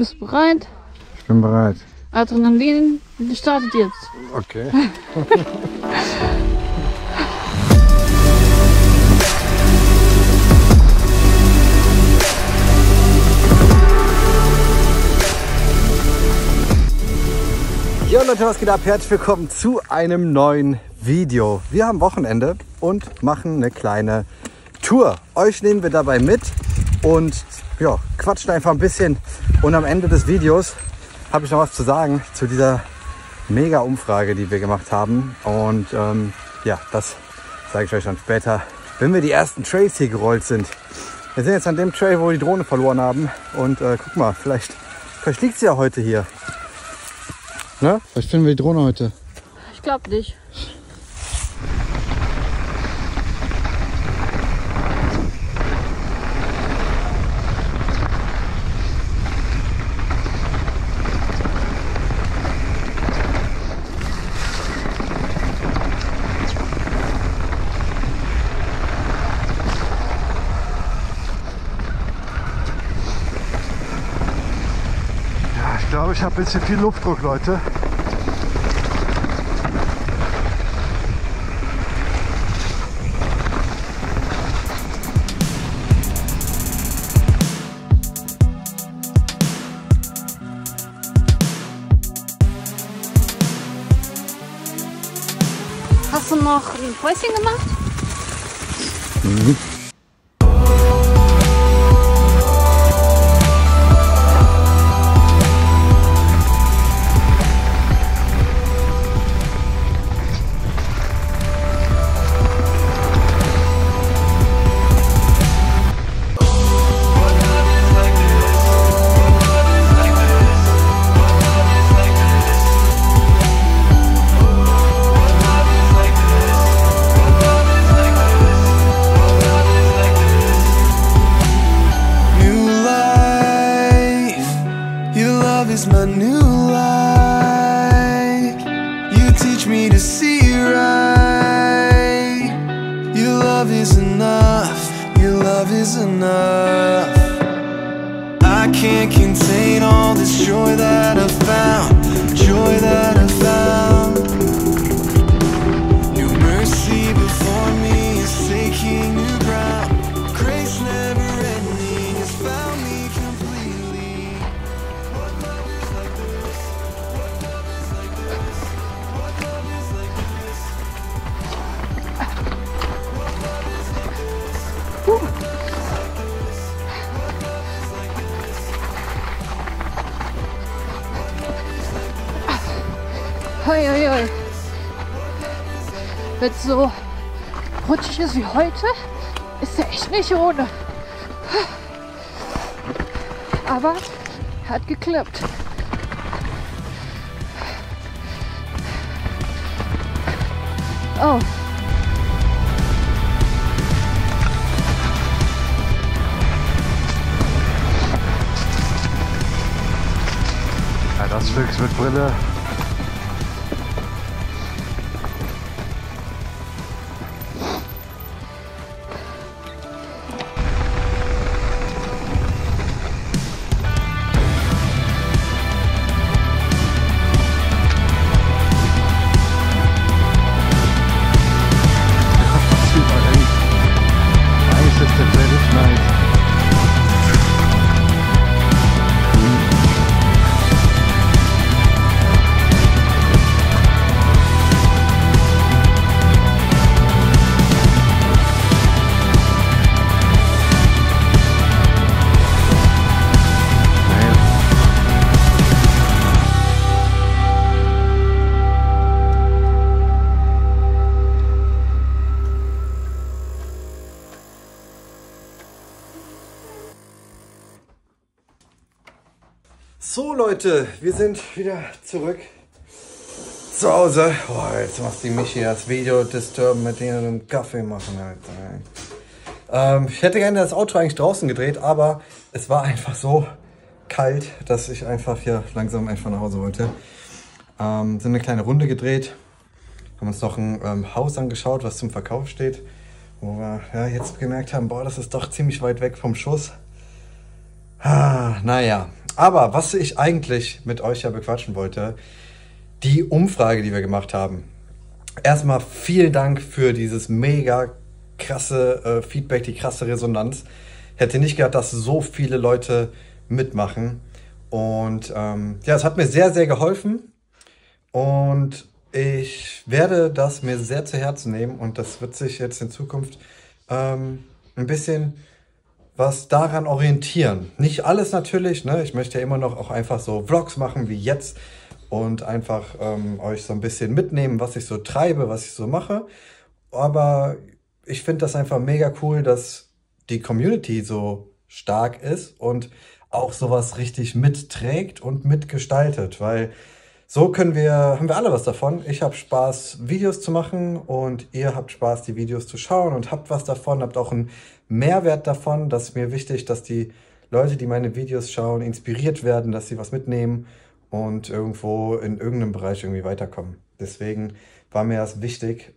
Bist du bereit? Ich bin bereit. Adrenalin startet jetzt. Okay. Jo Leute, was geht ab? Herzlich willkommen zu einem neuen Video. Wir haben Wochenende und machen eine kleine Tour. Euch nehmen wir dabei mit und ja, quatschen einfach ein bisschen. Und am Ende des Videos habe ich noch was zu sagen zu dieser Mega-Umfrage, die wir gemacht haben. Und ja, das zeige ich euch dann später, wenn wir die ersten Trails hier gerollt sind. Wir sind jetzt an dem Trail, wo wir die Drohne verloren haben. Und guck mal, vielleicht liegt sie ja heute hier. Ne? Vielleicht finden wir die Drohne heute. Ich glaube nicht. Ich glaube, ich habe ein bisschen viel Luftdruck, Leute. Hast du noch ein Päuschen gemacht? Mhm. Wenn es so rutschig ist wie heute, ist der echt nicht ohne. Aber hat geklappt. Oh. Ja, das Stück mit Brille. So Leute, wir sind wieder zurück zu Hause. Oh, jetzt macht die mich hier das Video disturben mit dem Kaffee machen. Ich hätte gerne das Outro eigentlich draußen gedreht, aber es war einfach so kalt, dass ich einfach hier langsam einfach nach Hause wollte. Sind eine kleine Runde gedreht, haben uns noch ein Haus angeschaut, was zum Verkauf steht, wo wir ja, jetzt gemerkt haben, boah, das ist doch ziemlich weit weg vom Schuss. Ah, naja, Aber was ich eigentlich mit euch ja bequatschen wollte, die Umfrage, die wir gemacht haben. Erstmal vielen Dank für dieses mega krasse Feedback, die krasse Resonanz. Hätte nicht gedacht, dass so viele Leute mitmachen. Und ja, es hat mir sehr, sehr geholfen. Und ich werde das mir sehr zu Herzen nehmen. Und das wird sich jetzt in Zukunft ein bisschen was daran orientieren. Nicht alles natürlich, ne? Ich möchte ja immer noch auch einfach so Vlogs machen wie jetzt und einfach euch so ein bisschen mitnehmen, was ich so treibe, was ich so mache. Aber ich finde das einfach mega cool, dass die Community so stark ist und auch sowas richtig mitträgt und mitgestaltet, weil so haben wir alle was davon. Ich habe Spaß, Videos zu machen und ihr habt Spaß, die Videos zu schauen und habt was davon, habt auch einen Mehrwert davon. Das ist mir wichtig, dass die Leute, die meine Videos schauen, inspiriert werden, dass sie was mitnehmen und irgendwo in irgendeinem Bereich irgendwie weiterkommen. Deswegen war mir das wichtig,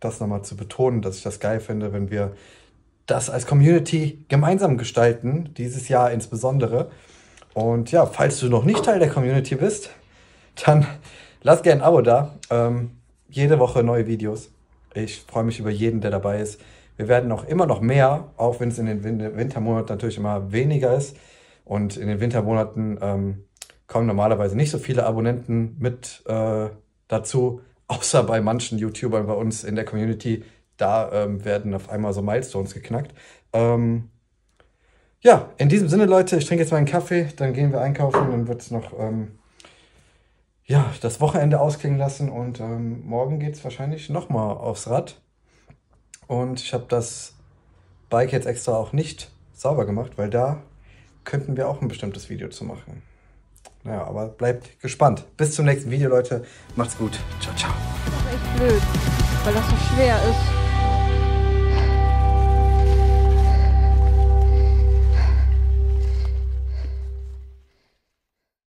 das nochmal zu betonen, dass ich das geil finde, wenn wir das als Community gemeinsam gestalten, dieses Jahr insbesondere. Und ja, falls du noch nicht Teil der Community bist, dann lass gerne ein Abo da. Jede Woche neue Videos. Ich freue mich über jeden, der dabei ist. Wir werden auch immer noch mehr, auch wenn es in den Wintermonaten natürlich immer weniger ist. Und in den Wintermonaten kommen normalerweise nicht so viele Abonnenten mit dazu, außer bei manchen YouTubern bei uns in der Community. Da werden auf einmal so Milestones geknackt. Ja, in diesem Sinne, Leute, ich trinke jetzt meinen Kaffee, dann gehen wir einkaufen, dann wird es noch... ja, das Wochenende ausklingen lassen und morgen geht es wahrscheinlich nochmal aufs Rad. Und ich habe das Bike jetzt extra auch nicht sauber gemacht, weil da könnten wir auch ein bestimmtes Video zu machen. Naja, aber bleibt gespannt. Bis zum nächsten Video, Leute. Macht's gut. Ciao, ciao. Das ist echt blöd, weil das so schwer ist.